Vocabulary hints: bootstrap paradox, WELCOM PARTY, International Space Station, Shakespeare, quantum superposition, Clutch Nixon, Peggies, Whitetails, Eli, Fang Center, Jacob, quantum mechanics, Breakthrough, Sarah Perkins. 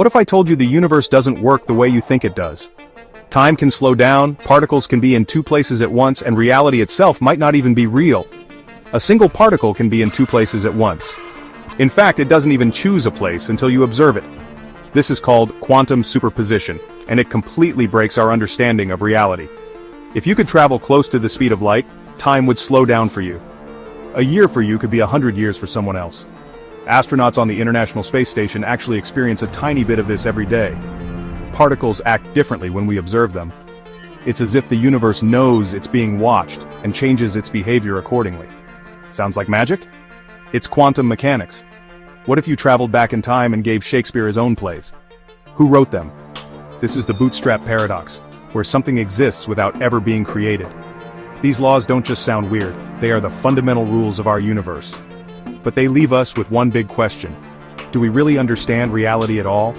What if I told you the universe doesn't work the way you think it does? Time can slow down, particles can be in two places at once, and reality itself might not even be real. A single particle can be in two places at once. In fact, it doesn't even choose a place until you observe it. This is called quantum superposition, and it completely breaks our understanding of reality. If you could travel close to the speed of light, time would slow down for you. A year for you could be 100 years for someone else. Astronauts on the International Space Station actually experience a tiny bit of this every day. Particles act differently when we observe them. It's as if the universe knows it's being watched and changes its behavior accordingly. Sounds like magic? It's quantum mechanics. What if you traveled back in time and gave Shakespeare his own plays? Who wrote them? This is the bootstrap paradox, where something exists without ever being created. These laws don't just sound weird, they are the fundamental rules of our universe. But they leave us with one big question. Do we really understand reality at all?